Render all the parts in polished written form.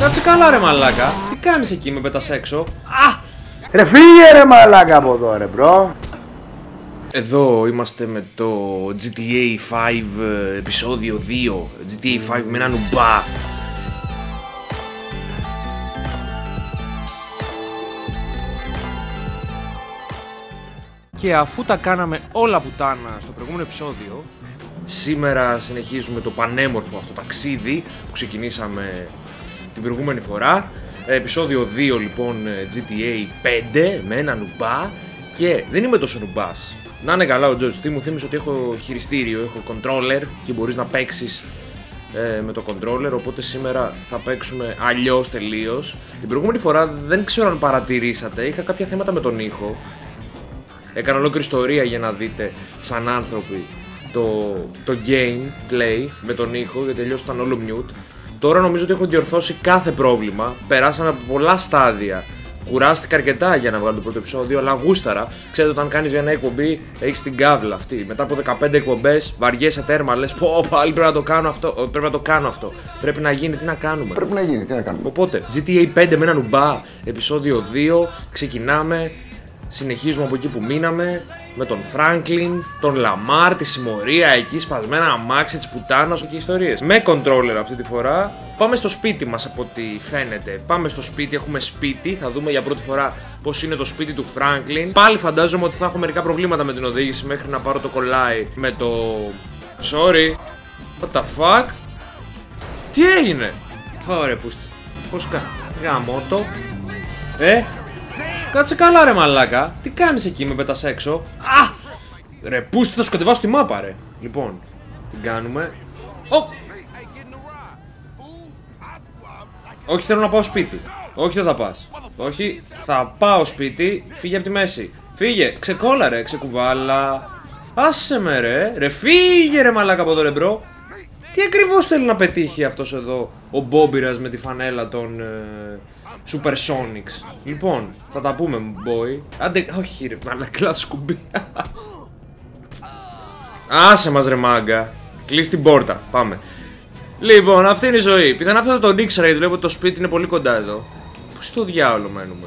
Κάτσε καλά ρε μαλάκα. Τι κάνεις εκεί, με πετάς έξω? Α! Ρε φύγε ρε μαλάκα από εδώ ρε μπρο. Εδώ είμαστε με το GTA 5 επεισόδιο 2. GTA 5 με ένα νουμπά. Και αφού τα κάναμε όλα πουτάνα στο προηγούμενο επεισόδιο, σήμερα συνεχίζουμε το πανέμορφο αυτό ταξίδι που ξεκινήσαμε την προηγούμενη φορά. Επεισόδιο 2 λοιπόν, GTA 5 με ένα νουμπά. Και δεν είμαι τόσο νουμπάς. Να είναι καλά ο George, τι μου θύμισε ότι έχω χειριστήριο, έχω controller και μπορείς να παίξεις με το controller, οπότε σήμερα θα παίξουμε αλλιώς τελείως. Την προηγούμενη φορά δεν ξέρω αν παρατηρήσατε, είχα κάποια θέματα με τον ήχο. Έκανα ολόκληρη ιστορία για να δείτε σαν άνθρωποι το game play με τον ήχο, γιατί τελείως ήταν όλο mute. Τώρα νομίζω ότι έχω διορθώσει κάθε πρόβλημα, περάσαμε από πολλά στάδια. Κουράστηκα αρκετά για να βγάλω το πρώτο επεισόδιο, αλλά γούσταρα. Ξέρετε, όταν κάνεις μια εκπομπή, έχεις την κάβλα αυτή. Μετά από 15 εκπομπές, βαριέσαι τέρμα. Λες, πω, πάλι πρέπει να το κάνω αυτό. Πρέπει να το κάνω αυτό. Πρέπει να γίνει, τι να κάνουμε. Πρέπει να γίνει, τι να κάνουμε. Οπότε, GTA 5 με ένα νουμπά, επεισόδιο 2. Ξεκινάμε. Συνεχίζουμε από εκεί που μείναμε. Με τον Franklin, τον Lamar, τη συμμορία εκεί, σπασμένα αμάξια τη πουτάνα και ιστορίες. Με controller αυτή τη φορά. Πάμε στο σπίτι μας από ό,τι φαίνεται. Πάμε στο σπίτι, έχουμε σπίτι. Θα δούμε για πρώτη φορά πώς είναι το σπίτι του Franklin. Πάλι φαντάζομαι ότι θα έχω μερικά προβλήματα με την οδήγηση μέχρι να πάρω το κολλάι με το. Sorry. What the fuck. Τι έγινε. Ωραία, πούστη. Πώς κάνει. Γαμώτο. Κάτσε καλά ρε μαλάκα. Τι κάνεις εκεί, με πετάς έξω? Α! Ρε πούστη, θα σου κατεβάσω τη μάπα ρε. Λοιπόν, την κάνουμε. Όχι, θέλω να πάω σπίτι. Όχι, δεν θα πας. Όχι, θα πάω σπίτι. Φύγε από τη μέση. Φύγε, ξεκόλα ρε, ξεκουβάλα. Άσε με ρε. Ρε φύγε ρε μαλάκα από εδώ ρε μπρο. Τι ακριβώς θέλει να πετύχει αυτός εδώ ο Μπόμπιρας με τη φανέλα των Super Sonics. Λοιπόν, θα τα πούμε boy. Άντε, όχι ρε μαλάκα, σκουμπί. Άσε μας ρε μάγκα. Κλείς την πόρτα, πάμε. Λοιπόν, αυτή είναι η ζωή. Πιθανά αυτό το ήξερα γιατί βλέπω το σπίτι είναι πολύ κοντά εδώ. Πού στο διάολο μένουμε.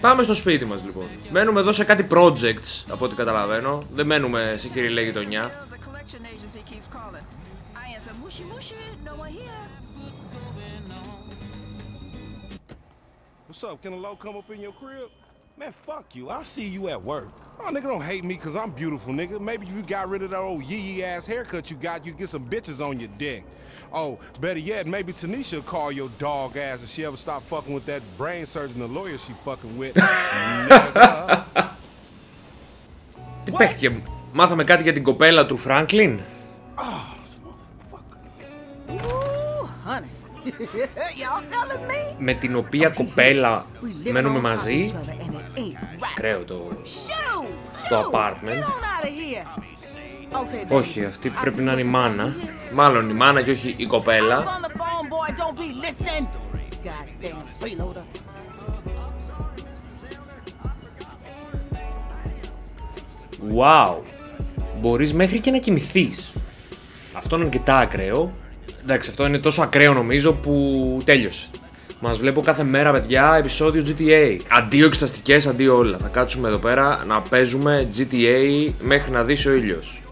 Πάμε στο σπίτι μας λοιπόν. Μένουμε εδώ σε κάτι projects από ό,τι καταλαβαίνω. Δεν μένουμε σε κυριλέ γειτονιά. Man, fuck you. I see you at work. Oh, nigga, don't hate me because I'm beautiful, nigga. Maybe if you got rid of that old yee-yee ass haircut you got, you get some bitches on your dick. Oh, better yet, maybe Tanisha will call your dog ass if she ever stop fucking with that brain surgeon, the lawyer she fucking with. Τι παίχτηκε, μάθαμε κάτι για την κοπέλα του Franklin. Oh, honey. Με την οποία κοπέλα μένουμε μαζί. Κραίο το apartment. Όχι, αυτή πρέπει να είναι η μάνα. Μάλλον η μάνα και όχι η κοπέλα. Wow. Μπορείς μέχρι και να κοιμηθείς. Αυτό είναι αρκετά ακραίο. Εντάξει, αυτό είναι τόσο ακραίο νομίζω που τέλειωσε. Μας βλέπω κάθε μέρα παιδιά επεισόδιο GTA. Αντίο εξεταστικές, αντίο όλα. Θα κάτσουμε εδώ πέρα να παίζουμε GTA μέχρι να δύσει ο ήλιος.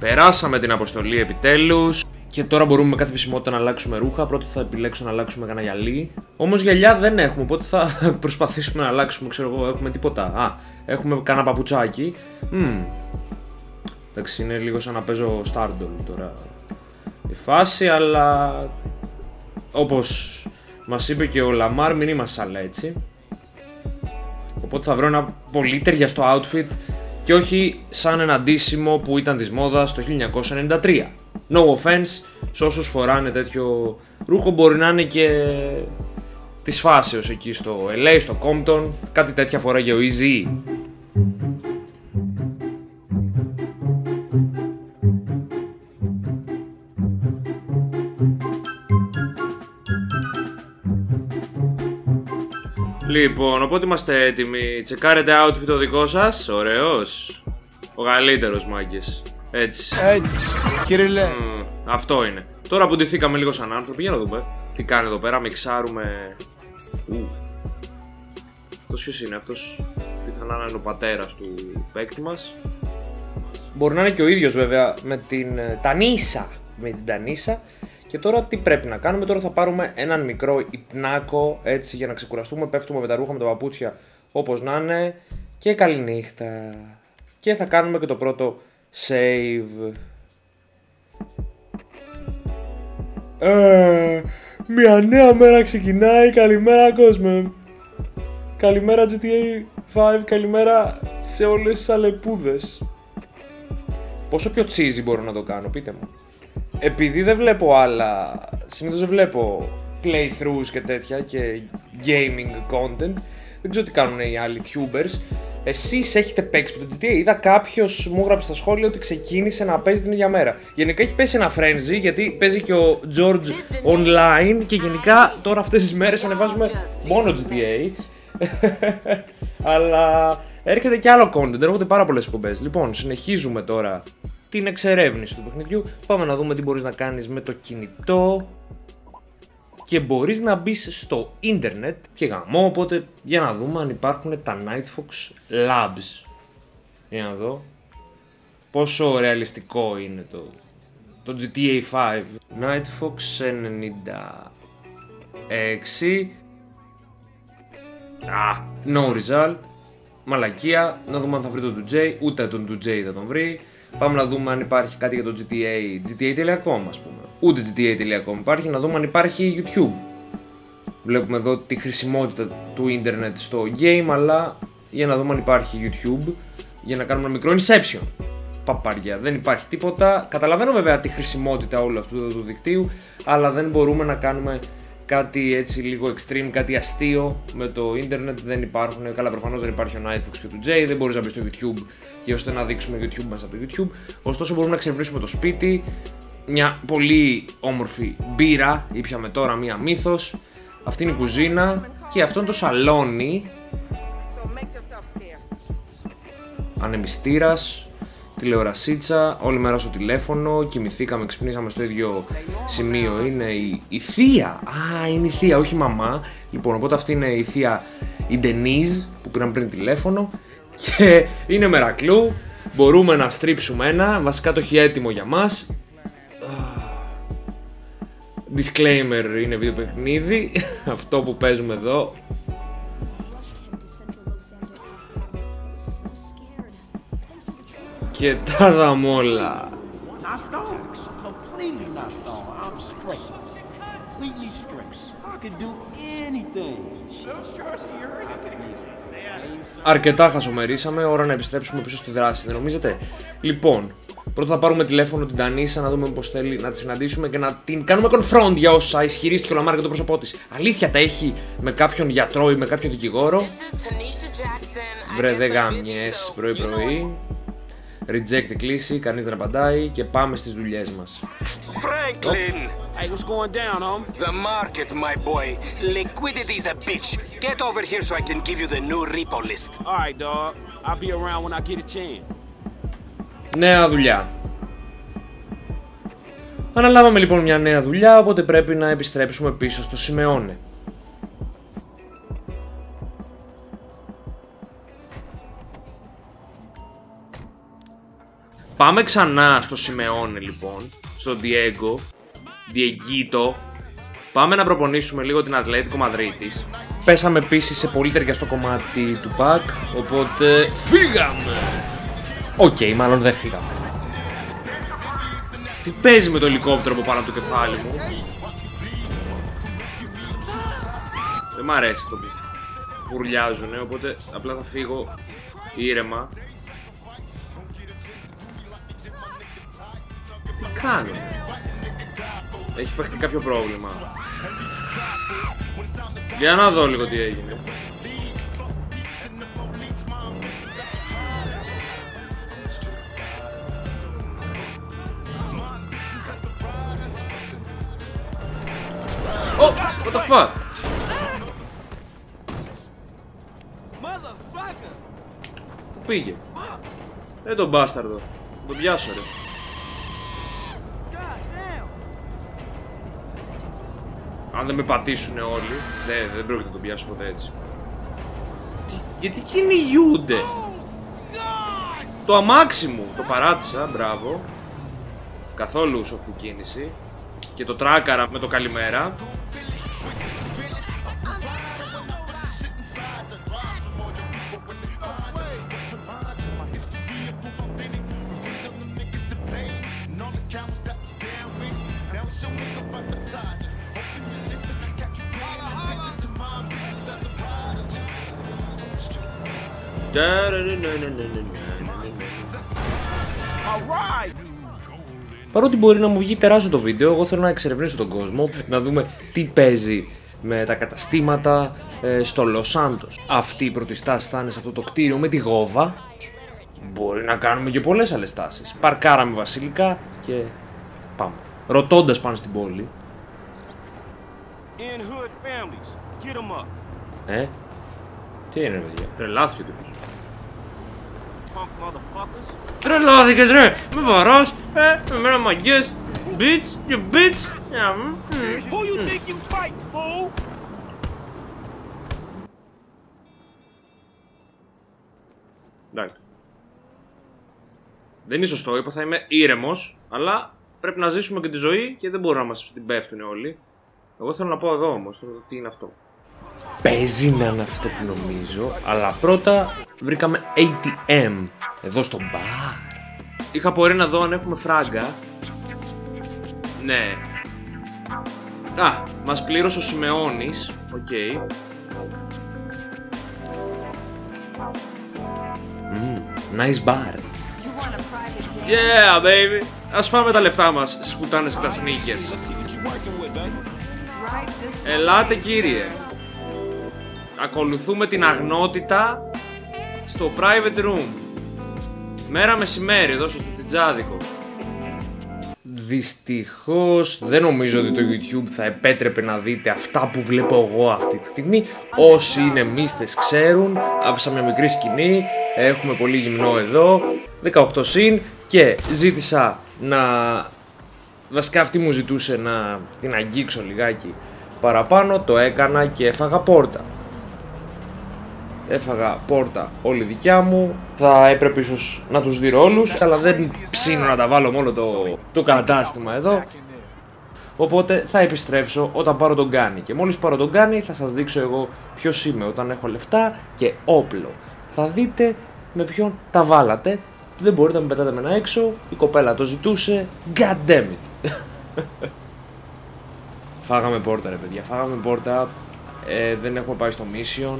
Περάσαμε την αποστολή επιτέλους. Και τώρα μπορούμε με κάθε επισημότητα να αλλάξουμε ρούχα. Πρώτα θα επιλέξω να αλλάξουμε κανένα γυαλί. Όμως γυαλιά δεν έχουμε, οπότε θα προσπαθήσουμε να αλλάξουμε. Ξέρω εγώ, έχουμε τίποτα. Α, έχουμε κανένα παπουτσάκι. Εντάξει, είναι λίγο σαν να παίζω Stardoll τώρα η φάση, αλλά όπως μας είπε και ο Λαμάρ, μην είμαστε άλλα έτσι. Οπότε θα βρω ένα πολύ ταιριαστό outfit και όχι σαν ένα ντύσιμο που ήταν της μόδας το 1993. No offense σε όσους φοράνε τέτοιο ρούχο, μπορεί να είναι και της φάσεως εκεί στο LA, στο Compton, κάτι τέτοια φοράγε ο Easy. Λοιπόν, οπότε είμαστε έτοιμοι. Τσεκάρετε outfit το δικό σας. Ωραίος. Ο καλύτερος μάγκες. Έτσι. Έτσι. Κύριε αυτό είναι. Τώρα αποντηθήκαμε λίγο σαν άνθρωποι, για να δούμε τι κάνει εδώ πέρα. Μιξάρουμε. Αυτός ποιος είναι, αυτός πιθανά να είναι ο πατέρας του παίκτη μας. Μπορεί να είναι και ο ίδιος βέβαια με την Τανίσα. Με την Τανίσα. Και τώρα τι πρέπει να κάνουμε, τώρα θα πάρουμε έναν μικρό υπνάκο έτσι για να ξεκουραστούμε. Πέφτουμε με τα ρούχα, με τα παπούτσια όπως να είναι. Και καληνύχτα. Και θα κάνουμε και το πρώτο save. Μια νέα μέρα ξεκινάει. Καλημέρα κόσμε. Καλημέρα GTA 5, καλημέρα σε όλες τις αλεπούδες. Πόσο πιο cheesy μπορώ να το κάνω, πείτε μου. Επειδή δεν βλέπω άλλα, συνήθως δεν βλέπω playthroughs και τέτοια και gaming content. Δεν ξέρω τι κάνουν οι άλλοι tubers. Εσείς έχετε παίξει με το GTA? Είδα κάποιος μου έγραψε στα σχόλια ότι ξεκίνησε να παίζει την ίδια μέρα. Γενικά έχει πέσει ένα frenzy γιατί παίζει και ο George online. Και γενικά τώρα αυτές τις μέρες ανεβάζουμε μόνο GTA. Αλλά έρχεται και άλλο content, έρχονται πάρα πολλές εκπομπές. Λοιπόν, συνεχίζουμε τώρα την εξερεύνηση του παιχνιδιού. Πάμε να δούμε τι μπορείς να κάνεις με το κινητό. Και μπορείς να μπεις στο ίντερνετ και γαμό, οπότε για να δούμε αν υπάρχουν τα NightFox Labs. Για να δω πόσο ρεαλιστικό είναι το GTA 5. NightFox 96. No result. Μαλακία. Να δούμε αν θα βρει τον Τζέι. Ούτε τον Τζέι θα τον βρει. Πάμε να δούμε αν υπάρχει κάτι για το GTA. GTA.com ας πούμε. Ούτε GTA.com υπάρχει. Να δούμε αν υπάρχει YouTube. Βλέπουμε εδώ τη χρησιμότητα του ίντερνετ στο game, αλλά για να δούμε αν υπάρχει YouTube. Για να κάνουμε ένα μικρό inception. Παπάρια. Δεν υπάρχει τίποτα. Καταλαβαίνω βέβαια τη χρησιμότητα όλου αυτού του δικτύου, αλλά δεν μπορούμε να κάνουμε κάτι έτσι λίγο extreme, κάτι αστείο με το ίντερνετ. Δεν υπάρχουν. Καλά, προφανώς δεν υπάρχει ο NightFox και του Jay. Δεν μπορείς να μπεις στο YouTube και ώστε να δείξουμε YouTube μέσα από το YouTube. Ωστόσο, μπορούμε να ξεβρίσουμε το σπίτι. Μια πολύ όμορφη μπύρα. Ήπιαμε τώρα μία μύθος. Αυτή είναι η κουζίνα. Και αυτό είναι το σαλόνι. Ανεμιστήρας. Τηλεορασίτσα. Όλη μέρα στο τηλέφωνο. Κοιμηθήκαμε, ξυπνήσαμε στο ίδιο σημείο. Είναι η θεία. Είναι η θεία, όχι η μαμά. Λοιπόν, οπότε αυτή είναι η θεία, η Denise, που πήραμε πριν τηλέφωνο. Και είναι μερακλού. Μπορούμε να στρίψουμε ένα. Βασικά το έχει έτοιμο για μας. Disclaimer, είναι βίντεο παιχνίδι. Αυτό που παίζουμε εδώ. Και τα δαμε όλα. Αρκετά χασομερίσαμε, ώρα να επιστρέψουμε πίσω στη δράση, δεν νομίζετε? Λοιπόν, πρώτα θα πάρουμε τηλέφωνο την Τανίσα να δούμε πώς θέλει να τη συναντήσουμε και να την κάνουμε confront για όσα ισχυρίστηκε ο Λαμάρ για το πρόσωπό της. Αλήθεια τα έχει με κάποιον γιατρό ή με κάποιον δικηγόρο? Βρε δε γάμιες πρωί-πρωί. Reject η κλίση, κανείς δεν απαντάει και πάμε στις δουλειές μας. Franklin! Hey, what's going down, huh? The market, my boy. Liquidity's a bitch. Get over here so I can give you the new repo list. All right, dog. I'll be around when I get a chance. Νέα δουλειά. Αναλάβαμε λοιπόν μια νέα δουλειά, οπότε πρέπει να επιστρέψουμε πίσω στο Σιμεώνε. Πάμε ξανά στο Σιμεώνε λοιπόν, στον Diego, Dieguito. Πάμε να προπονήσουμε λίγο την Ατλέτικο Μαδρίτης. Πέσαμε επίσης σε πολύ ταιριαστό κομμάτι του pack, οπότε φύγαμε! Οκ, μάλλον δεν φύγαμε. Τι παίζει με το ελικόπτερο από πάνω από το κεφάλι μου? Δεν μ' αρέσει το που βουρλιάζουνε, οπότε απλά θα φύγω ήρεμα. Τι κάνω? Έχει παίχτη κάποιο πρόβλημα. Για να δω λίγο τι έγινε. Oh, what the fuck? Πού πήγε? Τον μπάσταρδο. Τον πιάσω ρε. Αν δεν με πατήσουν όλοι, δεν πρόκειται να τον πιάσω ποτέ έτσι. Γιατί κυνηγούνται. Το αμάξι μου, το παράτησα, μπράβο. Καθόλου σοφή κίνηση. Και το τράκαρα με το καλημέρα. Παρότι μπορεί να μου βγει τεράστιο το βίντεο, εγώ θέλω να εξερευνήσω τον κόσμο, να δούμε τι παίζει με τα καταστήματα στο Los Santos. Αυτή η πρώτη στάση θα είναι σε αυτό το κτίριο με τη γόβα. Μπορεί να κάνουμε και πολλές άλλες στάσεις. Παρκάραμε βασιλικά και πάμε. Ρωτώντας πάνω στην πόλη. Τι είναι, παιδιά, τρελάθηκε ο τύπος. Τρελάθηκες ρε, με βαράς, με μένα μαγκές, bitch, you bitch. Who you think you fight, fool? Εντάξει. Δεν είναι σωστό, είπα θα είμαι ήρεμος, αλλά πρέπει να ζήσουμε και τη ζωή και δεν μπορούν να μας την πέφτουν όλοι. Εγώ θέλω να πω εδώ όμως, τι είναι αυτό. Παίζει να είναι αυτό που νομίζω, αλλά πρώτα βρήκαμε ATM εδώ στο μπαρ. Είχα πορεία να δω αν έχουμε φράγκα. Ναι. Α, μας πλήρωσε ο Σιμεώνης. Οκ. Okay. Nice bar. Yeah, baby. Ας φάμε τα λεφτά μας στις κουτάνες και τα sneakers. Ελάτε κύριε. Ακολουθούμε την αγνότητα στο private room. Μέρα μεσημέρι, εδώ στο Τιτζάδικο. Δυστυχώς δεν νομίζω ότι το YouTube θα επέτρεπε να δείτε αυτά που βλέπω εγώ αυτή τη στιγμή. Όσοι είναι μίστες ξέρουν, άφησα μια μικρή σκηνή, έχουμε πολύ γυμνό εδώ, 18 συν και ζήτησα να... Βασικά αυτή μου ζητούσε να την αγγίξω λιγάκι παραπάνω, το έκανα και έφαγα πόρτα. Έφαγα πόρτα όλη δικιά μου. Θα έπρεπε ίσως να τους δει όλους, αλλά δεν ψήνω να τα βάλω μόνο το κατάστημα εδώ. Οπότε θα επιστρέψω όταν πάρω τον γκάνι. Και μόλις πάρω τον γκάνι θα σας δείξω εγώ ποιος είμαι όταν έχω λεφτά και όπλο. Θα δείτε με ποιον τα βάλατε. Δεν μπορείτε να με πετάτε με ένα έξω. Η κοπέλα το ζητούσε. God damn it. Φάγαμε πόρτα ρε παιδιά. Φάγαμε πόρτα. Δεν έχουμε πάει στο mission.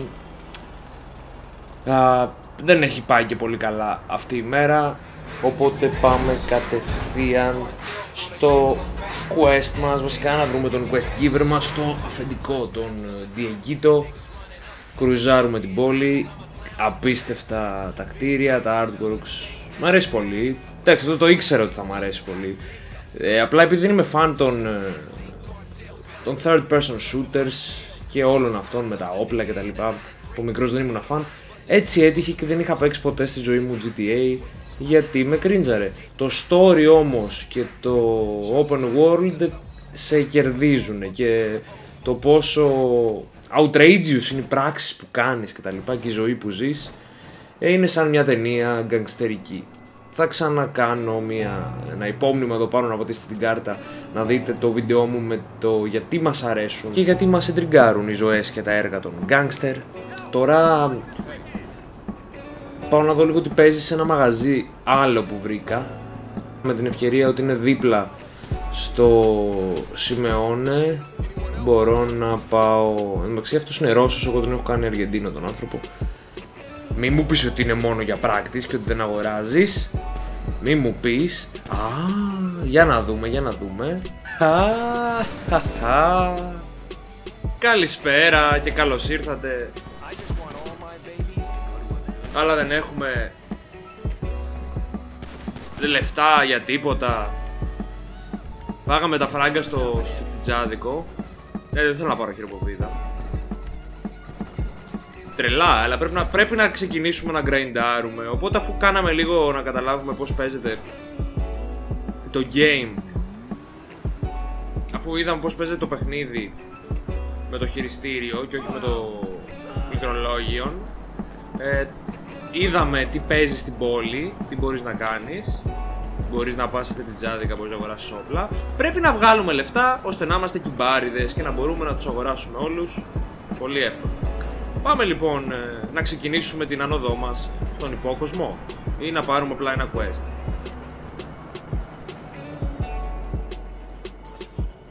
Δεν έχει πάει και πολύ καλά αυτή η μέρα, οπότε πάμε κατευθείαν στο quest μας, βασικά να βρούμε τον quest giver μας, στο αφεντικό, τον Diego. Κρουιζάρουμε την πόλη, απίστευτα τα κτίρια, τα artworks, μ' αρέσει πολύ, εντάξει αυτό το ήξερα ότι θα μ' αρέσει πολύ, απλά επειδή δεν είμαι fan των third person shooters και όλων αυτών με τα όπλα και τα λοιπά, από μικρός δεν ήμουν fan. Έτσι έτυχε και δεν είχα παίξει ποτέ στη ζωή μου GTA, γιατί με κρίντζαρε. Το story όμως και το open world σε κερδίζουν και το πόσο outrageous είναι οι πράξεις που κάνεις και τα λοιπά και η ζωή που ζεις είναι σαν μια ταινία γκαγκστερική. Θα ξανακάνω ένα υπόμνημα εδώ πάνω να πατήσετε την κάρτα να δείτε το βίντεό μου με το γιατί μας αρέσουν και γιατί μας εντριγκάρουν οι ζωές και τα έργα των γκάγκστερ. Τώρα πάω να δω λίγο τι παίζει σε ένα μαγαζί άλλο που βρήκα, με την ευκαιρία ότι είναι δίπλα στο Σιμεώνε. Μπορώ να πάω... Εντάξει, αυτός είναι Ρώσος, εγώ τον έχω κάνει Αργεντίνο τον άνθρωπο. Μη μου πεις ότι είναι μόνο για πράκτης και ότι δεν αγοράζεις. Μη μου πεις. Α, για να δούμε, για να δούμε. Καλησπέρα και καλώς ήρθατε. Αλλά δεν έχουμε λεφτά για τίποτα. Φάγαμε τα φράγκα στο Τζάδικο. Δεν θέλω να πάρω χειροποπίδα. Τρελά, αλλά πρέπει να ξεκινήσουμε να γκραϊντάρουμε. Οπότε αφού κάναμε λίγο να καταλάβουμε πώς παίζεται το game, αφού είδαμε πώς παίζεται το παιχνίδι, με το χειριστήριο και όχι με το μικρολόγιο. Είδαμε τι παίζει στην πόλη, τι μπορείς να κάνεις. Μπορείς να πας σε την τζάδικα, μπορείς να αγοράσεις όπλα. Πρέπει να βγάλουμε λεφτά ώστε να είμαστε κυμπάριδες και να μπορούμε να τους αγοράσουμε όλους πολύ εύκολα. Πάμε λοιπόν να ξεκινήσουμε την ανόδό μας στον υπόκοσμο ή να πάρουμε απλά ένα quest.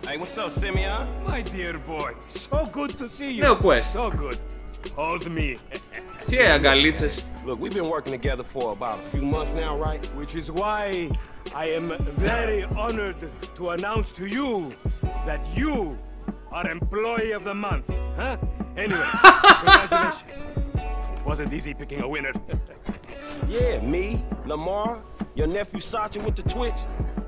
Hey, what's up, Simeon? My dear boy, so good to see you. Νέο quest. So good. Hold me. Τι αγκαλίτσες. Look, we've been working together for about a few months now, right? Which is why I am very honored to announce to you that you are Employee of the Month, huh? Anyway, congratulations. It wasn't easy picking a winner. Yeah, me, Lamar, your nephew Sacha with the Twitch.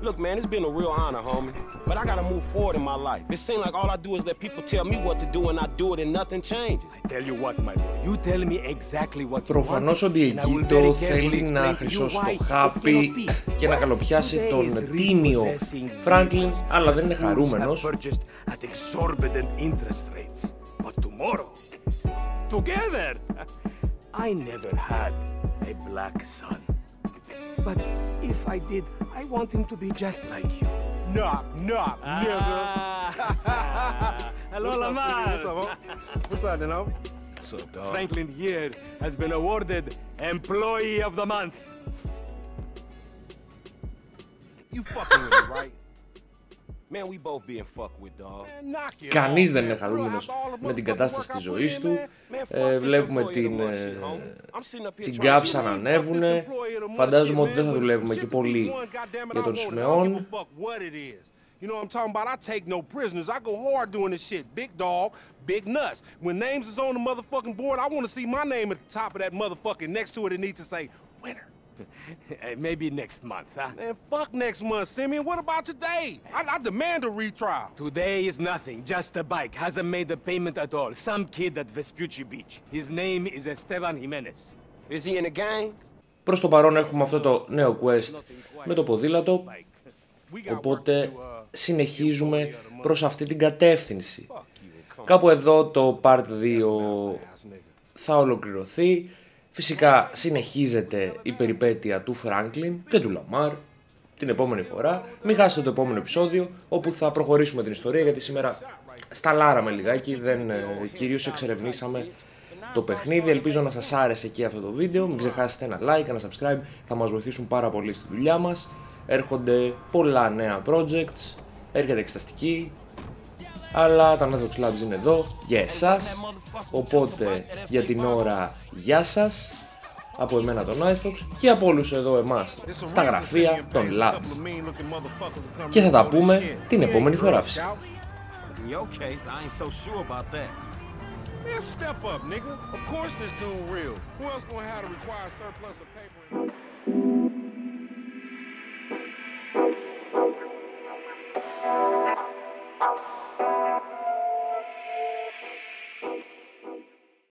Look, man, it's been a real honor, homie. But I gotta move forward in my life. It seems like all I do is let people tell me what to do and I do it and nothing changes. I tell you what, my boy. You tell me exactly what you want. Προφανώς ο Diego θέλει να χρυσώσει το χάπι και να καλοπιάσει τον τίμιο Franklin, αλλά δεν είναι χαρούμενος. At exorbitant interest rates. But tomorrow, together, I never had a black son. But if I did, I want him to be just like you. Knock, knock, nigga. Hello, Lamar. What's up, what's up, Denise? What's up, dog? Franklin here has been awarded Employee of the Month. You fucking with me, right? Man, we both being fucked with, dog. Κανείς δεν είναι χαρούμενος με την κατάσταση της ζωής του. Βλέπουμε την κάψα να ανέβουνε. Φαντάζομαι ότι δεν θα δουλεύουμε και πολύ για τον Σιμεών. You know what I'm talking about? I take no prisoners. I go hard doing this shit. Big dog, big nuts. When names is on the motherfucking board, I want to see my name at the top of that motherfucking next to it. It needs to say winner. Maybe next month, huh? Man, fuck next month, Simeon. What about today? I demand a retrial. Today is nothing. Just a bike. Hasn't made the payment at all. Some kid at Vespucci Beach. His name is Esteban Jimenez. Is he in a gang? Προς το παρόν έχουμε αυτό το νέο quest με το ποδήλατο. Οπότε συνεχίζουμε προς αυτή την κατεύθυνση. Κάπου εδώ το part 2 θα ολοκληρωθεί. Φυσικά συνεχίζεται η περιπέτεια του Franklin και του Lamar την επόμενη φορά. Μην χάσετε το επόμενο επεισόδιο όπου θα προχωρήσουμε την ιστορία, γιατί σήμερα σταλάραμε λιγάκι, κυρίως εξερευνήσαμε το παιχνίδι. Ελπίζω να σας άρεσε και αυτό το βίντεο. Μην ξεχάσετε ένα like, ένα subscribe, θα μας βοηθήσουν πάρα πολύ στη δουλειά μας. Έρχονται πολλά νέα projects, έρχεται εξεταστική. Αλλά τα NightFox Labs είναι εδώ για εσάς, οπότε για την ώρα γεια σας, από εμένα τον NightFox και από όλους εδώ εμάς στα γραφεία των Labs. Και θα τα πούμε την επόμενη φορά.